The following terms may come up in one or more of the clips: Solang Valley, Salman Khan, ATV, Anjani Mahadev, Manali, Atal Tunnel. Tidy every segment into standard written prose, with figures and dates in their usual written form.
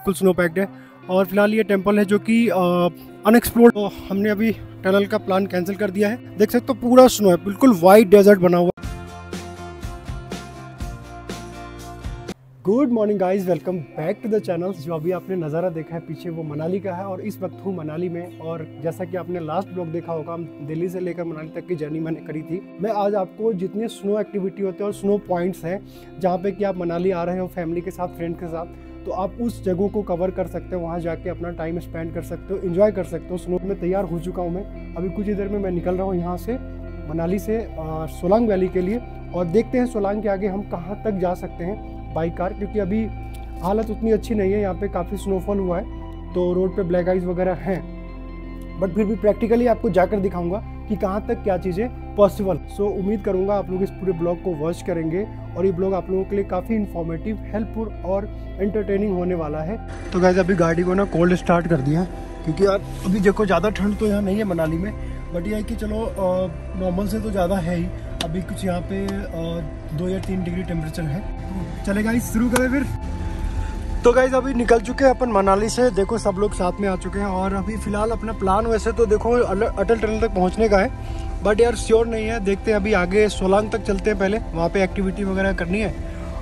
बिल्कुल snow packed है। और फिलहाल ये टेम्पल है जो कि अनएक्सप्लोर्ड। तो हमने अभी टनल का प्लान कैंसिल कर दिया है। देख सकते हो पूरा स्नो है, बिल्कुल वाइट डेजर्ट बना हुआ। Good morning guys, welcome back to the channel. जो अभी आपने नज़ारा देखा है पीछे वो मनाली का है और इस वक्त हूँ मनाली में। और जैसा कि आपने लास्ट ब्लॉग देखा होगा, हम दिल्ली से लेकर मनाली तक की जर्नी मैंने करी थी। मैं आज आपको जितने स्नो एक्टिविटी होते हैं और स्नो पॉइंट्स हैं जहाँ पे कि आप मनाली आ रहे हो फैमिली के साथ, फ्रेंड के साथ, तो आप उस जगहों को कवर कर सकते हो, वहाँ जाके अपना टाइम स्पेंड कर सकते हो, एंजॉय कर सकते हो। स्नो में तैयार हो चुका हूँ मैं, अभी कुछ ही देर में मैं निकल रहा हूँ यहाँ से, मनाली से सोलांग वैली के लिए। और देखते हैं सोलांग के आगे हम कहाँ तक जा सकते हैं बाई कार, क्योंकि अभी हालत उतनी अच्छी नहीं है। यहाँ पे काफ़ी स्नोफॉल हुआ है तो रोड पे ब्लैक आइस वगैरह हैं, बट फिर भी प्रैक्टिकली आपको जाकर दिखाऊंगा कि कहाँ तक क्या चीज़ें पॉसिबल। सो उम्मीद करूँगा आप लोग इस पूरे ब्लॉग को वॉच करेंगे और ये ब्लॉग आप लोगों के लिए काफ़ी इन्फॉर्मेटिव, हेल्पफुल और एंटरटेनिंग होने वाला है। तो गाइस अभी गाड़ी को ना कोल्ड स्टार्ट कर दिया, क्योंकि यार अभी देखो ज़्यादा ठंड तो यहाँ नहीं है मनाली में, बट यह है कि चलो नॉर्मल से तो ज़्यादा है ही। अभी कुछ यहाँ पे 2 या 3 डिग्री टेम्परेचर है। चले गाइस शुरू करें फिर। तो गाइस अभी निकल चुके हैं अपन मनाली से, देखो सब लोग साथ में आ चुके हैं। और अभी फ़िलहाल अपना प्लान वैसे तो देखो अटल टनल तक पहुँचने का है, बट यार श्योर नहीं है, देखते हैं। अभी आगे सोलांग तक चलते हैं, पहले वहाँ पे एक्टिविटी वगैरह करनी है,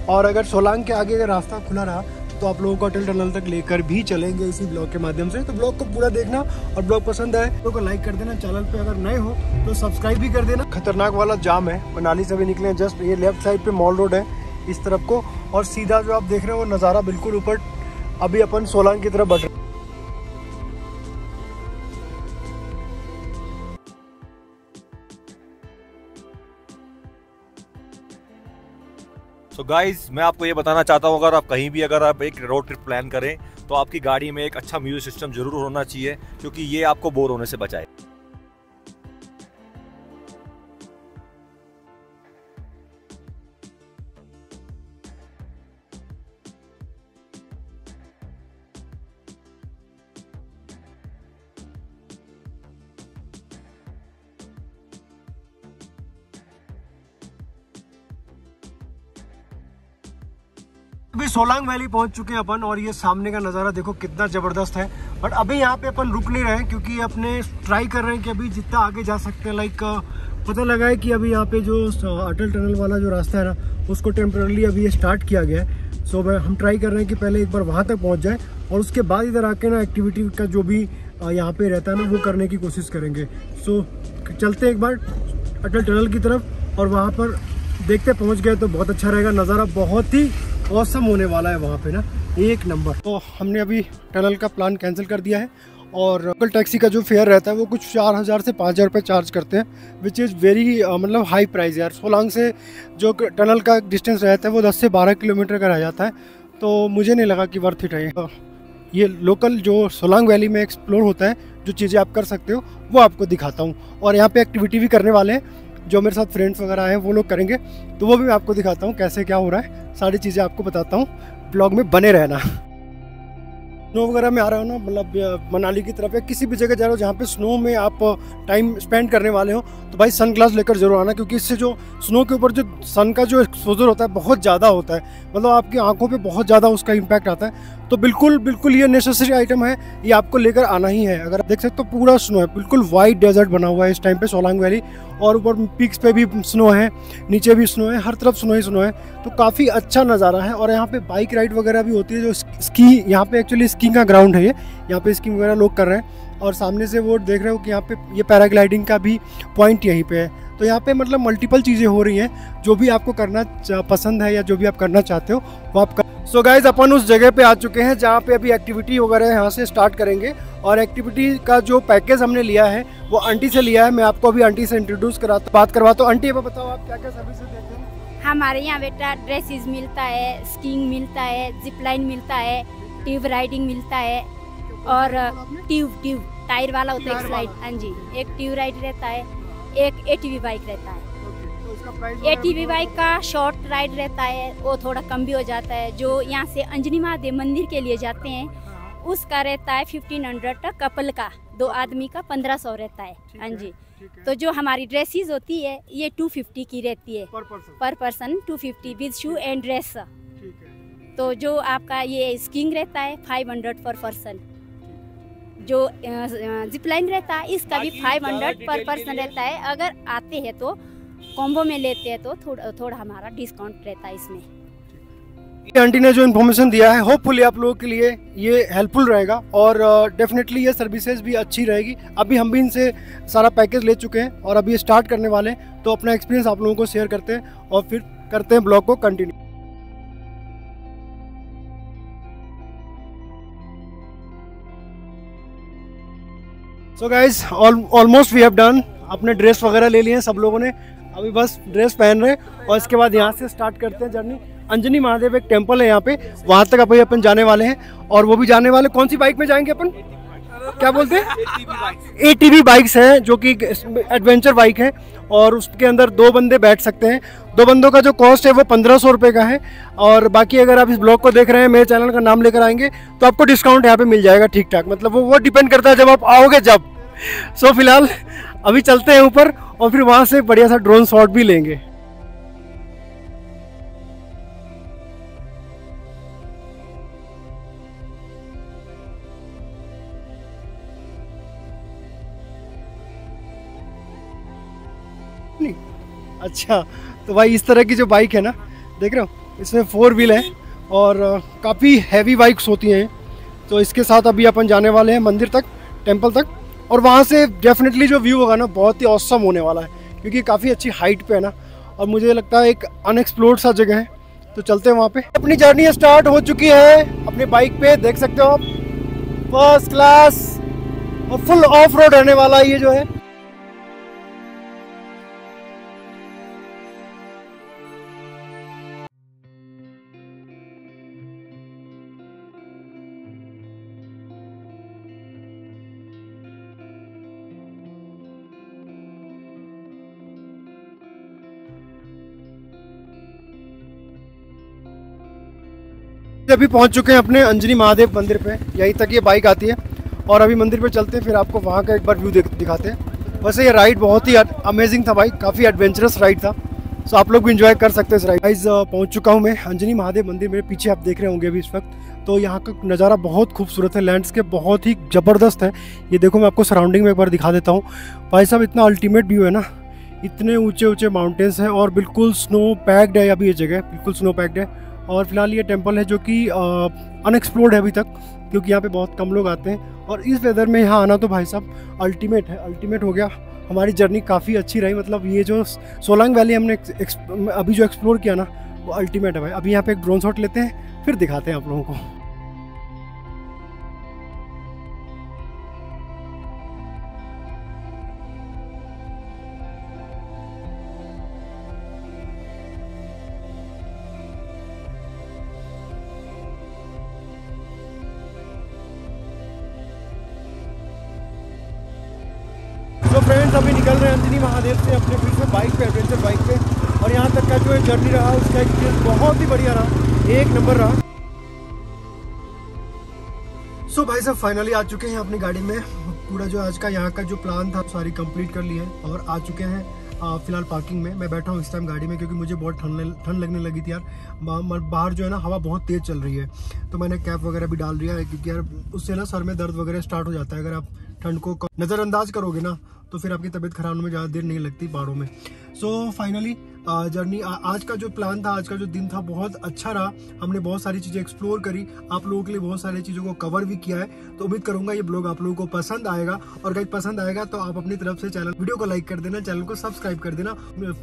और अगर सोलांग के आगे अगर रास्ता खुला रहा तो आप लोगों को अटल टनल तक लेकर भी चलेंगे इसी ब्लॉग के माध्यम से। तो ब्लॉग को पूरा देखना, और ब्लॉग पसंद आए तो लाइक कर देना, चैनल पे अगर नए हो तो सब्सक्राइब भी कर देना। खतरनाक वाला जाम है, मनाली से भी निकले हैं, जस्ट ये लेफ्ट साइड पे मॉल रोड है इस तरफ को, और सीधा जो आप देख रहे हो वो नज़ारा बिल्कुल ऊपर। अभी अपन सोलांग की तरफ बढ़ रहे हैं। सो गाइज मैं आपको ये बताना चाहता हूँ, अगर आप कहीं भी अगर आप एक रोड ट्रिप प्लान करें तो आपकी गाड़ी में एक अच्छा म्यूजिक सिस्टम जरूर होना चाहिए, क्योंकि ये आपको बोर होने से बचाए। अभी सोलांग वैली पहुंच चुके हैं अपन, और ये सामने का नज़ारा देखो कितना ज़बरदस्त है। बट अभी यहाँ पे अपन रुक नहीं रहे हैं, क्योंकि अपने ट्राई कर रहे हैं कि अभी जितना आगे जा सकते हैं। लाइक पता लगा है कि अभी यहाँ पे जो अटल टनल वाला जो रास्ता है ना, उसको टेम्परेली अभी ये स्टार्ट किया गया है। सो हम ट्राई कर रहे हैं कि पहले एक बार वहाँ तक पहुँच जाए, और उसके बाद इधर आके ना एक्टिविटी का जो भी यहाँ पर रहता है ना वो करने की कोशिश करेंगे। सो चलते एक बार अटल टनल की तरफ, और वहाँ पर देखते पहुँच गए तो बहुत अच्छा रहेगा। नज़ारा बहुत ही ऑसम होने वाला है वहाँ पे ना, एक नंबर। तो हमने अभी टनल का प्लान कैंसिल कर दिया है, और लोकल टैक्सी का जो फेयर रहता है वो कुछ 4,000 से 5,000 रुपये चार्ज करते हैं, विच इज़ वेरी मतलब हाई प्राइस यार। सोलांग से जो टनल का डिस्टेंस रहता है वो 10 से 12 किलोमीटर का रह जाता है, तो मुझे नहीं लगा कि वर्थ इट है। ये लोकल जो सोलांग वैली में एक्सप्लोर होता है, जो चीज़ें आप कर सकते हो वो आपको दिखाता हूँ, और यहाँ पर एक्टिविटी भी करने वाले हैं जो मेरे साथ फ्रेंड्स वगैरह आए हैं वो लोग करेंगे, तो वो भी मैं आपको दिखाता हूँ कैसे क्या हो रहा है, सारी चीज़ें आपको बताता हूँ। ब्लॉग में बने रहना। स्नो वगैरह में आ रहा हो ना, मतलब मनाली की तरफ या किसी भी जगह जा रहे हो जहाँ पे स्नो में आप टाइम स्पेंड करने वाले हो, तो भाई सन ग्लास लेकर जरूर आना, क्योंकि इससे जो स्नो के ऊपर जो सन का जो एक्सपोजर होता है बहुत ज़्यादा होता है, मतलब आपकी आंखों पे बहुत ज़्यादा उसका इम्पैक्ट आता है। तो बिल्कुल ये नेसेसरी आइटम है, ये आपको लेकर आना ही है। अगर आप देख सकते हो पूरा स्नो है, बिल्कुल वाइट डेजर्ट बना हुआ है इस टाइम पर सोलांग वैली, और ऊपर पिक्स पे भी स्नो है, नीचे भी स्नो है, हर तरफ स्नो ही स्नो है, तो काफ़ी अच्छा नज़ारा है। और यहाँ पे बाइक राइड वगैरह भी होती है, जो स्की, यहाँ पे एक्चुअली स्कीइंग का ग्राउंड है ये, यहाँ पे स्कीइंग वगैरह लोग कर रहे हैं। और सामने से वो देख रहे हो कि यहाँ पे ये पैराग्लाइडिंग का भी पॉइंट यहीं पे है, तो यहाँ पे मतलब मल्टीपल चीज़ें हो रही हैं, जो भी आपको करना पसंद है या जो भी आप करना चाहते हो वो आप कर। सो गाइज अपन उस जगह पे आ चुके हैं जहाँ पे अभी एक्टिविटी वगैरह यहाँ से स्टार्ट करेंगे, और एक्टिविटी का जो पैकेज हमने लिया है वो आंटी से लिया है। मैं आपको अभी आंटी से इंट्रोड्यूस कराता, बात करवाता हूँ। आंटी अब बताओ आप क्या क्या सर्विस देते हैं? हमारे यहाँ बेटा ड्रेसेस मिलता है, स्कीइंग मिलता है, जिप लाइन मिलता है, ट्यूब राइडिंग मिलता है, और ट्यूब टायर वाला होता है स्लाइड, हाँ जी, एक ट्यूब राइड रहता है, एक ATV बाइक रहता है। ATV बाइक का शॉर्ट राइड रहता है, वो थोड़ा कम भी हो जाता है। जो यहाँ से अंजनी महादेव मंदिर के लिए जाते हैं उसका रहता है 1500 तक, कपल का 2 आदमी का 1500 रहता है, हाँ जी। तो जो हमारी ड्रेसेस होती है ये 250 की रहती है पर person, 250 with shoe and dress. तो जो आपका ये स्कीइंग रहता है 500 पर पर्सन, जो जिपलाइन रहता है इसका भी 500 पर पर्सन रहता है। अगर आते हैं तो कॉम्बो में लेते हैं तो थोड़ा हमारा डिस्काउंट रहता है इसमें। ये आंटी ने जो इन्फॉर्मेशन दिया है होपफुली आप लोगों के लिए ये हेल्पफुल रहेगा और डेफिनेटली ये सर्विसेज भी अच्छी रहेगी। अभी हम भी इनसे सारा पैकेज ले चुके हैं और अभी स्टार्ट करने वाले हैं, तो अपना एक्सपीरियंस आप लोगों को शेयर करते हैं और फिर करते हैं ब्लॉग को continue. So guys almost we have done, अपने ड्रेस वगैरह ले लिए हैं सब लोगों ने, अभी बस ड्रेस पहन रहे हैं और इसके बाद यहाँ से स्टार्ट करते हैं जर्नी। अंजनी महादेव एक टेम्पल है यहाँ पे, वहाँ तक अभी अपन जाने वाले हैं और वो भी जाने वाले कौन सी बाइक में जाएंगे अपन, क्या बोलते हैं, ATV बाइक्स हैं जो कि एडवेंचर बाइक है और उसके अंदर 2 बंदे बैठ सकते हैं। 2 बंदों का जो कॉस्ट है वो 1500 रुपये का है और बाकी अगर आप इस ब्लॉग को देख रहे हैं मेरे चैनल का नाम लेकर आएंगे तो आपको डिस्काउंट यहाँ पे मिल जाएगा ठीक ठाक, मतलब वो डिपेंड करता है जब आप आओगे जब। सो फिलहाल अभी चलते हैं ऊपर और फिर वहाँ से बढ़िया सा ड्रोन शॉट भी लेंगे। अच्छा तो भाई इस तरह की जो बाइक है ना, देख रहे हो इसमें 4 व्हील है और काफ़ी हैवी बाइक्स होती हैं, तो इसके साथ अभी अपन जाने वाले हैं मंदिर तक, टेंपल तक, और वहाँ से डेफिनेटली जो व्यू होगा ना बहुत ही ऑसम होने वाला है क्योंकि काफ़ी अच्छी हाइट पे है ना और मुझे लगता है एक अनएक्सप्लोर्ड सा जगह है, तो चलते हैं वहाँ पे। अपनी जर्नी स्टार्ट हो चुकी है अपनी बाइक पे, देख सकते हो आप, फर्स्ट क्लास और फुल ऑफ रोड रहने वाला ये जो है। अभी पहुंच चुके हैं अपने अंजनी महादेव मंदिर पे, यहीं तक ये बाइक आती है और अभी मंदिर पे चलते हैं, फिर आपको वहाँ का एक बार व्यू दिखाते हैं। वैसे ये राइड बहुत ही अमेजिंग था भाई, काफ़ी एडवेंचरस राइड था, सो आप लोग भी एंजॉय कर सकते हैं इस राइड। गाइस पहुंच चुका हूँ मैं अंजनी महादेव मंदिर, मेरे पीछे आप देख रहे होंगे अभी इस वक्त, तो यहाँ का नज़ारा बहुत खूबसूरत है, लैंडस्केप बहुत ही ज़बरदस्त है। ये देखो मैं आपको सराउंडिंग में एक बार दिखा देता हूँ, भाई साहब इतना अल्टीमेट व्यू है ना, इतने ऊँचे ऊँचे माउंटेन्स हैं और बिल्कुल स्नो पैक्ड है, अभी ये जगह बिल्कुल स्नो पैक्ड है। और फिलहाल ये टेंपल है जो कि अनएक्सप्लोर्ड है अभी तक क्योंकि यहाँ पे बहुत कम लोग आते हैं और इस वेदर में यहाँ आना तो भाई साहब अल्टीमेट है, अल्टीमेट हो गया। हमारी जर्नी काफ़ी अच्छी रही, मतलब ये जो सोलांग वैली हमने अभी जो एक्सप्लोर किया ना वो अल्टीमेट है भाई। अभी यहाँ पे एक ड्रोन शॉट लेते हैं फिर दिखाते हैं आप लोगों को। तो फ्रेंड्स अभी निकल रहे हैं अंजनी महादेव से अपने बीच में बाइक पे, एडवेंचर बाइक पे, और यहाँ तक का जो जर्नी रहा उसका एक्सपीरियंस बहुत ही बढ़िया रहा, एक नंबर रहा। सो भाई साहब फाइनली आ चुके हैं अपनी गाड़ी में, पूरा जो आज का यहाँ का जो प्लान था सारी कंप्लीट कर लिए हैं और आ चुके हैं फिलहाल पार्किंग में। मैं बैठा हूँ इस टाइम गाड़ी में क्योंकि मुझे बहुत ठंड लगने लगी थी यार, बाहर जो है ना हवा बहुत तेज़ चल रही है, तो मैंने कैप वगैरह भी डाल लिया है क्योंकि यार उससे ना सर में दर्द वगैरह स्टार्ट हो जाता है, अगर आप ठंड को नज़रअंदाज करोगे ना तो फिर आपकी तबीयत खराब होने में ज़्यादा देर नहीं लगती पहाड़ों में। सो फाइनली जर्नी आज का जो प्लान था, आज का जो दिन था बहुत अच्छा रहा, हमने बहुत सारी चीज़ें एक्सप्लोर करी, आप लोगों के लिए बहुत सारी चीज़ों को कवर भी किया है, तो उम्मीद करूँगा ये ब्लॉग आप लोगों को पसंद आएगा। और गाइस पसंद आएगा तो आप अपनी तरफ से चैनल वीडियो को लाइक कर देना, चैनल को सब्सक्राइब कर देना,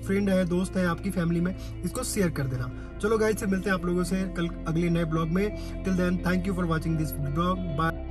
फ्रेंड है दोस्त है आपकी फैमिली में इसको शेयर कर देना। चलो गाइस मिलते हैं आप लोगों से कल अगले नए ब्लॉग में, till then thank you for watching this blog, bye.